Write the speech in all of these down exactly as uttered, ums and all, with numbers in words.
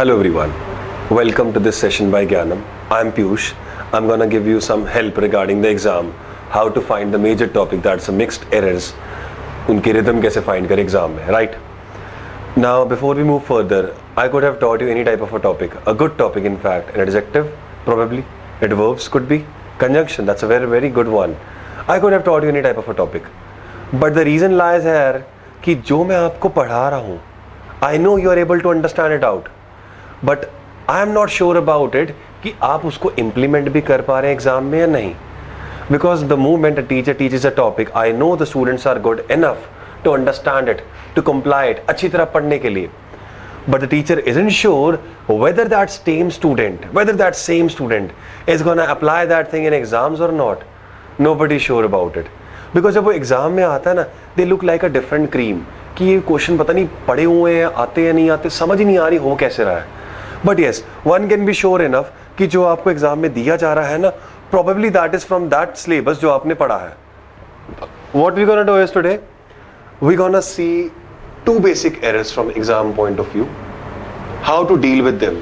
Hello everyone, welcome to this session by Gyanm. I'm Piyush. I'm gonna give you some help regarding the exam, how to find the major topic that's a mixed errors, unke rhythm kaise find kare exam mein, right? Now before we move further, I could have taught you any type of a topic, a good topic in fact, an adjective probably, adverbs could be, conjunction, that's a very very good one. I could have taught you any type of a topic. But the reason lies here कि जो मैं आपको पढ़ा रहा हूँ, I know you are able to understand it out, but I am not sure about it कि आप उसको implement भी कर पा रहे हैं exam में या नहीं. Because the moment a teacher teaches a topic, I know the students are good enough to understand it, to comply it, अच्छी तरह पढ़ने के लिए. But the teacher isn't sure whether that same student, whether that same student is gonna apply that thing in exams or not. Nobody is sure about it. Because जब वो exam में आता है ना, they look like a different cream कि ये question पता नहीं पढ़े हुए हैं, आते या नहीं आते, समझ ही नहीं आ रही हो कैसे रहा है. But yes, one can be sure enough कि जो आपको एग्ज़ाम में दिया जा रहा है ना, probably that is from that syllabus जो आपने पढ़ा है. What we gonna do is today, we gonna see two basic errors from exam point of view, how to deal with them,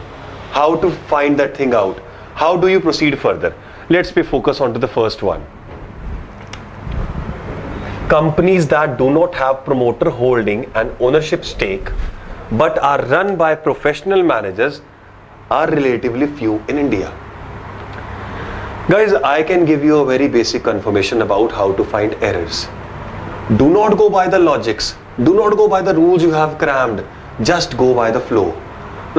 how to find that thing out, how do you proceed further. Let's be focus on to the first one. Companies that do not have promoter holding and ownership stake but are run by professional managers are relatively few in India. Guys, I can give you a very basic information about how to find errors. Do not go by the logics. Do not go by the rules you have crammed. Just go by the flow.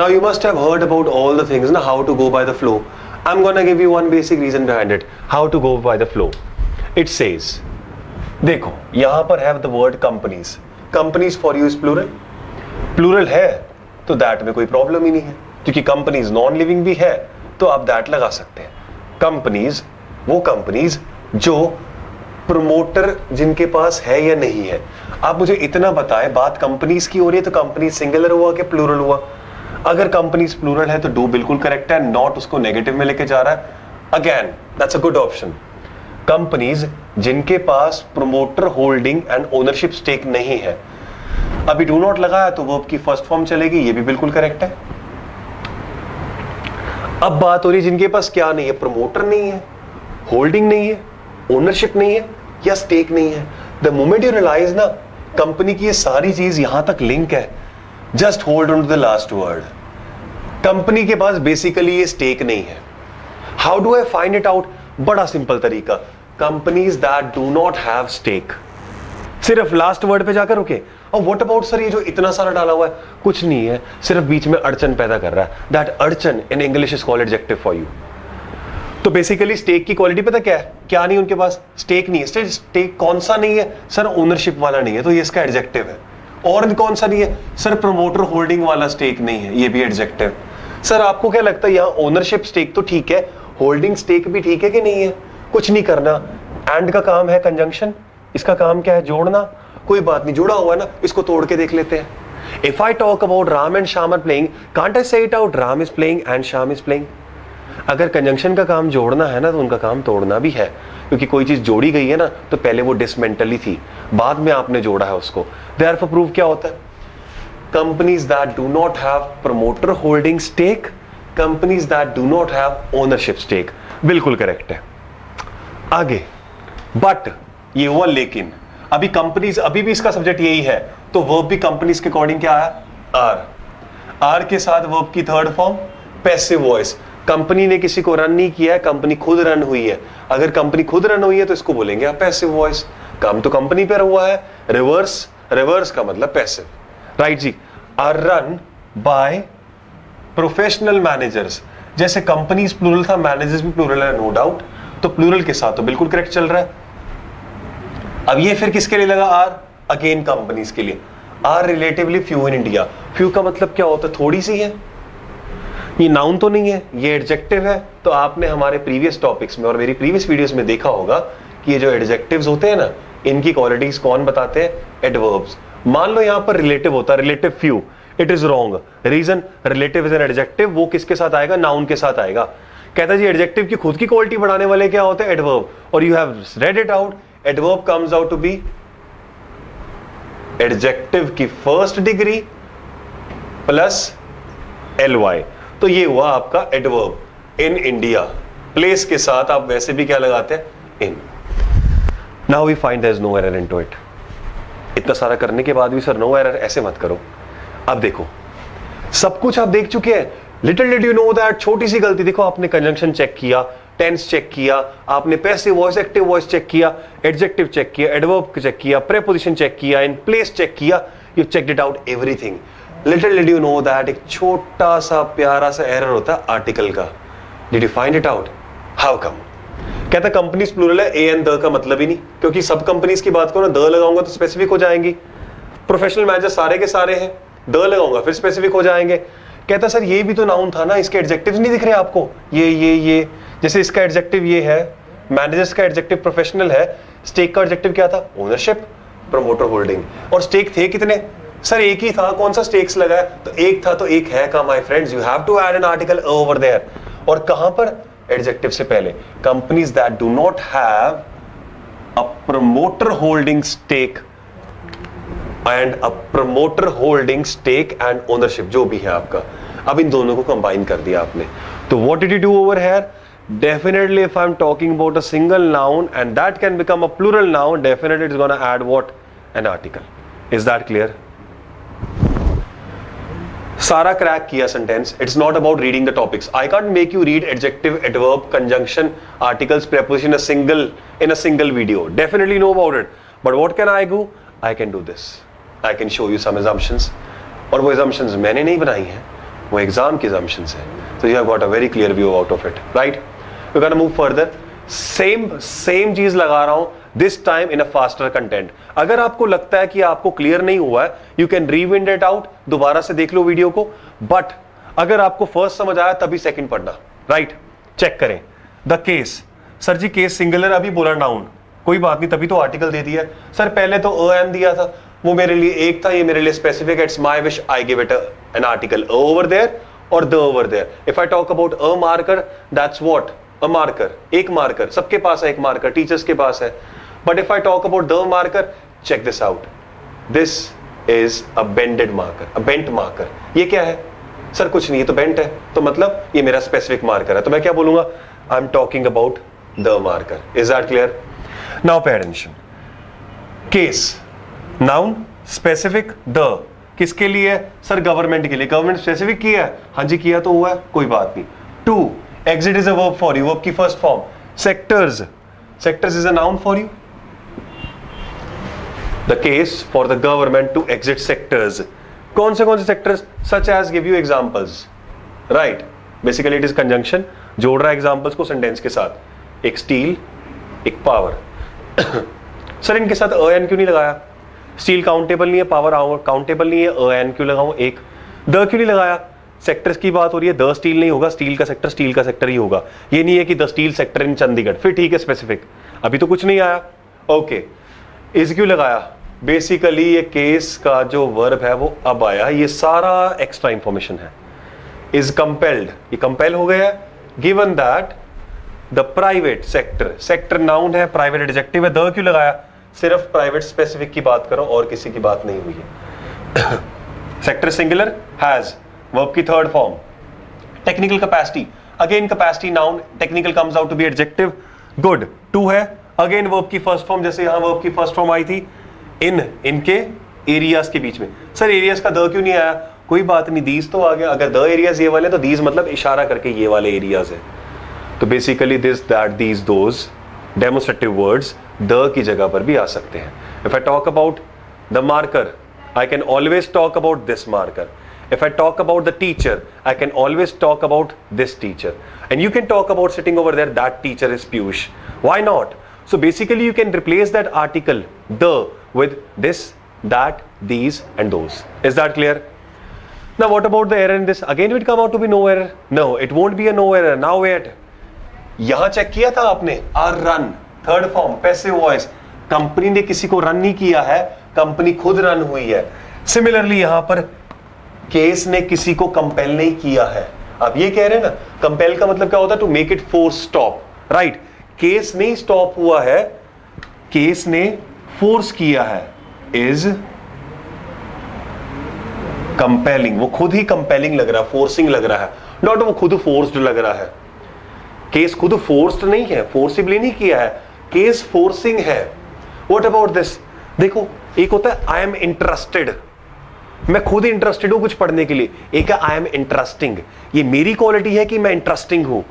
Now you must have heard about all the things, na, how to go by the flow. I'm gonna give you one basic reason behind it. How to go by the flow. It says, देखो यहाँ पर है the word companies. Companies for you is plural. Plural है तो that में कोई problem ही नहीं है, क्योंकि कंपनीज नॉन लिविंग भी है तो आप दैट लगा सकते हैं. कंपनीज वो कंपनीज जो प्रमोटर जिनके पास है या नहीं है. आप मुझे इतना बताएं, बात कंपनीज की हो रही है तो कंपनीज सिंगुलर हुआ कि प्लूरल हुआ. अगर कंपनीज प्लूरल है तो डू बिल्कुल करेक्ट है, नॉट उसको नेगेटिव में लेके जा रहा है. Again that's a good option. Companies जिनके पास promoter holding and ownership stake नहीं है. अभी डू नॉट लगाया तो वर्ब की फर्स्ट फॉर्म चलेगी, ये भी बिल्कुल करेक्ट है. अब बात हो रही जिनके पास क्या नहीं है, प्रोमोटर नहीं है, होल्डिंग नहीं है, ओनरशिप नहीं है या स्टेक नहीं है. द मोमेंट यू रियलाइज ना कंपनी की ये सारी चीज यहां तक लिंक है, just hold on to the last word. Company के पास बेसिकली ये स्टेक नहीं है. How do I find it out? बड़ा सिंपल तरीका, companies that do not have stake, सिर्फ लास्ट वर्ड पे जाकर रुके. और व्हाट अबाउट सर ये जो इतना सारा डाला हुआ है? कुछ नहीं है, सिर्फ बीच में अड़चन पैदा कर रहा है. दैट अड़चन in English is called adjective for you. तो बेसिकली स्टेक की क्वालिटी पता क्या है? क्या नहीं उनके पास? स्टेक नहीं है. स्टेक कौन सा नहीं है? सर ओनरशिप वाला नहीं है, तो ये इसका एडजेक्टिव है. और कौन सा नहीं है? सर प्रोमोटर होल्डिंग वाला स्टेक नहीं है, ये भी एडजेक्टिव. सर आपको क्या लगता है यहाँ ओनरशिप स्टेक तो ठीक है, होल्डिंग स्टेक भी ठीक है कि नहीं है? कुछ नहीं करना. एंड का काम है कंजंक्शन, इसका काम क्या है? जोड़ना. कोई बात नहीं, जोड़ा हुआ है ना, इसको तोड़ के देख लेते हैं. If I talk about Ram and Shyam are playing, can't I say it out Ram is playing and Shyam is playing? अगर कंजंक्शन का काम जोड़ना है ना, तो उनका काम तोड़ना भी है, क्योंकि कोई चीज जोड़ी गई है ना तो पहले वो डिसमेंटली थी, बाद में आपने जोड़ा है उसको. देयरफॉर प्रूफ क्या होता है? Companies that do not have promoter holding stake, companies that do not have ownership stake, बिल्कुल करेक्ट है. आगे बट ये हुआ लेकिन. अभी कंपनीज, अभी भी इसका सब्जेक्ट यही है, तो वर्ब भी कंपनीज के अकॉर्डिंग क्या है? आर. आर के साथ वर्ब की third form, passive voice. Company ने किसी को रन नहीं किया है, कंपनी खुद रन हुई है. अगर कंपनी खुद रन हुई है तो इसको बोलेंगे आप पैसिव वॉइस. काम तो कंपनी पर हुआ है. रिवर्स, रिवर्स का मतलब passive, right ji. Are run by professional managers. जैसे कंपनीज प्लूरल था, मैनेजर्स भी प्लूरल है, नो डाउट. तो प्लूरल के साथ तो बिल्कुल करेक्ट चल रहा है. अब ये फिर किसके लिए लगा आर? अगेन कंपनीज के लिए. Are relatively few in India. Few का मतलब क्या होता है? थोड़ी सी है. ये नाउन तो नहीं है, ये एडजेक्टिव है. तो आपने हमारे प्रीवियस टॉपिक्स में और मेरी प्रीवियस वीडियोस में देखा होगा कि ये जो एडजेक्टिव्स होते हैं ना, इनकी क्वालिटीज कौन बताते हैं? एडवर्ब्स. मान लो यहाँ पर रिलेटिव होता है, relative few. It is wrong. Reason, relative is an adjective, वो किसके साथ आएगा? नाउन के साथ आएगा. कहता है जी एडजेक्टिव की खुद की क्वालिटी बढ़ाने वाले क्या होते हैं? एडवर्ब. और you have read it out, adverb comes out to be adjective की first degree plus L Y. तो ये हुआ आपका एडवर्ब इन इंडिया। प्लेस के साथ आप वैसे भी क्या लगाते हैं, in. Now we find there is no error into it. इतना सारा करने के बाद भी सर नो एरर, ऐसे मत करो। अब देखो सब कुछ आप देख चुके हैं, little did you know that, छोटी सी गलती। देखो आपने कंजंक्शन चेक किया, टेंस चेक किया, आपने passive voice active voice check किया, एडजेक्टिव चेक किया, एडवर्ब चेक किया, प्रीपोजिशन चेक किया, इन प्लेस चेक किया, you checked it out everything. Little did you know that एक छोटा सा प्यारा सा एरर होता है आर्टिकल का। Did you find it out, how come? कहता कंपनीज प्लूरल है, ए एन द का मतलब ही नहीं, क्योंकि सब कंपनीज की बात करो ना, द लगाऊंगा तो स्पेसिफिक हो जाएंगी। प्रोफेशनल मैनेजर सारे के सारे हैं, द लगाऊंगा फिर स्पेसिफिक हो जाएंगे। कहता सर ये भी तो नाउन था ना, इसके एडजेक्टिव्स नहीं दिख रहे आपको? ये ये ये जैसे इसका एडजेक्टिव ये है, मैनेजर्स का एडजेक्टिव प्रोफेशनल है, स्टेक का एडजेक्टिव क्या था, ओनरशिप, प्रोमोटर होल्डिंग। और स्टेक थे कितने सर? एक ही था, कौन सा स्टेक्स लगाया? तो एक था तो एक है का। My friends you have to add an article over there. और कहां पर? एडजेक्टिव से पहले। Companies that do not have a promoter holding stake and a promoter holding stake and ownership, जो भी है आपका। अब इन दोनों को कंबाइन कर दिया आपने। तो what did you do over here? Definitely if I'm talking about a single noun and that can become a plural noun, definitely it's going to add what? An article. Is that clear? सारा crack किया sentence. It's not about reading the topics. I can't make you read adjective, adverb, conjunction, articles, preposition a single in a single video. Definitely know about it, but what can I do? I can do this, I can show you some assumptions। और वो assumptions मैंने नहीं बनाई हैं, वो exam के assumptions हैं। तो you have got a very clear view out of it, right? We can move further. Same same चीज लगा रहा हूं, this time in a faster content. अगर आपको लगता है कि आपको क्लियर नहीं हुआ है, you can rewind it out, दोबारा से देख लो वीडियो को। बट अगर आपको फर्स्ट समझ आया तभी सेकंड पढ़ना, राइट? चेक करें the case. Sir ji case singular, अभी बोला नाउन, कोई बात नहीं, तभी तो आर्टिकल दे दिया। सर पहले तो अ एन दिया था, वो मेरे लिए एक था, ये मेरे लिए specific. It's my wish I give it an article a over there और the over there. If I talk about a marker, that's what? A marker, एक मार्कर, सबके पास है एक मार्कर, टीचर्स के पास है। But if I talk about the marker, check this out, this is a bended marker, a bent marker. ये क्या है सर? कुछ नहीं, ये तो बेंट है, तो मतलब ये मेरा स्पेसिफिक मार्कर है। तो मैं क्या बोलूंगा? I am talking about the marker. Is that clear? Now pay attention. Case noun, specific the, किसके लिए है? सर गवर्नमेंट के लिए। गवर्नमेंट स्पेसिफिक किया है? हाँ जी किया, तो हुआ है, कोई बात नहीं। Two, exit is a verb for you, verb की first form। sectors, sectors is a noun for you। the case for the government to exit sectors, कौन से कौन से sectors? such as, give you examples, right? basically it is conjunction, जोड़ रहा है examples को sentence के साथ। एक steel, एक power। सर इनके साथ a n क्यों नहीं लगाया? steel countable नहीं है, power countable नहीं है, a n क्यों लगाऊं? एक द क्यों नहीं लगाया? सेक्टर्स की बात हो रही है, द स्टील नहीं होगा, स्टील का सेक्टर स्टील का सेक्टर ही होगा। ये नहीं है कि the steel sector in Chandigarh, फिर ठीक है स्पेसिफिक। अभी तो कुछ नहीं आया, ओके। इज क्यों लगाया? बेसिकली ये केस का जो वर्ब है वो अब आया, ये सारा एक्स्ट्रा इंफॉर्मेशन है। इज कंपेल्ड, ये कंपेल हो गया है। Given that the private sector, sector noun है, प्राइवेट एडजेक्टिव है, द क्यों लगाया? सिर्फ प्राइवेट स्पेसिफिक की बात करो और किसी की बात नहीं हुई है। सेक्टर सिंगुलर, हैज वर्ब की third form. Technical capacity, again capacity noun, technical comes out to be adjective. Good, to है, अगेन वर्ब की फर्स्ट फॉर्म, जैसे यहां वर्ब की फर्स्ट फॉर्म आई थी। इन, इनके एरियाज के बीच में। सर एरियाज का द क्यों नहीं आया? कोई बात नहीं, दीज तो आ गया। अगर द एरियाज ये वाले, तो दीज मतलब इशारा करके ये वाले एरियाज है। तो basically this, that, these, those demonstrative words the की जगह पर भी आ सकते हैं। If I talk about the marker, I can always talk about this marker. If I talk about the teacher, I can always talk about this teacher, and you can talk about sitting over there, that teacher is Piyush. Why not? So basically, you can replace that article the with this, that, these, and those. Is that clear? Now, what about the error in this? Again, it will come out to be no error. No, it won't be a no error. Now wait. यहाँ check किया था आपने. Our run, third form, passive voice. Company ने किसी को run नहीं किया है, company खुद run हुई है. Similarly, यहाँ पर केस ने किसी को कंपेल नहीं किया है। अब ये कह रहे हैं ना, कंपेल का मतलब क्या होता है? To make it force stop, right? Case नहीं स्टॉप हुआ है, केस ने फोर्स किया है। इज कंपेलिंग, वो खुद ही कंपेलिंग लग रहा है, फोर्सिंग लग रहा है, नॉट वो खुद फोर्स्ड लग रहा है। केस खुद फोर्स्ड नहीं है, फोर्सिबली नहीं किया है, केस फोर्सिंग है। What about this? देखो, एक होता है आई एम इंटरेस्टेड, मैं खुद इंटरेस्टेड हूं कुछ पढ़ने के लिए, एक है आई एम इंटरेस्टिंग, ये मेरी क्वालिटी है कि मैं इंटरेस्टिंग हूं।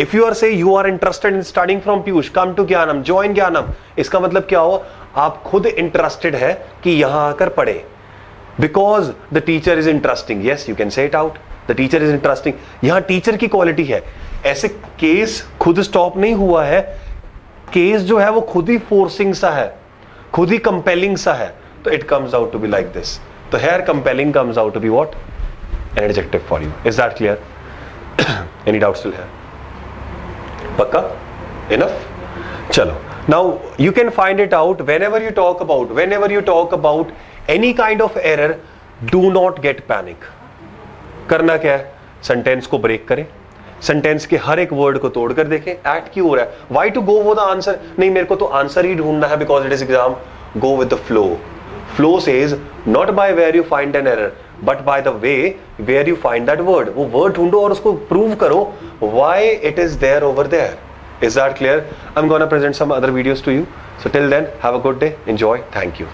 If you are say you are interested in starting from Piyush, come to Gyanam, join Gyanam, इसका मतलब क्या हुआ? आप खुद इंटरेस्टेड है कि यहां आकर पढ़े, because the teacher is interesting. Yes, you can say it out, the teacher is interesting, यहां टीचर की क्वालिटी है। ऐसे केस खुद स्टॉप नहीं हुआ है, केस जो है वो खुद ही फोर्सिंग सा है, खुद ही कंपेलिंग सा है, तो it comes out to be like this. तो here compelling comes out to be what? An adjective for you. Is that clear? Any doubt still है? पक्का? इनफ? चलो, now you can find it out. Whenever you talk about whenever you talk about any kind of error, do not get panic. करना क्या है? Sentence को break करें, sentence के हर एक वर्ड को तोड़कर देखें एक्ट क्यों हो रहा है, why to go with the answer. नहीं, मेरे को तो आंसर ही ढूंढना है because it is exam. Go with the flow. Flow says not by where you find an error but by the way where you find that word. वो word ढूंढो और उसको प्रूव करो why it is there over there. Is that clear? I am gonna present some other videos to you, So till then, have a good day. Enjoy. Thank you.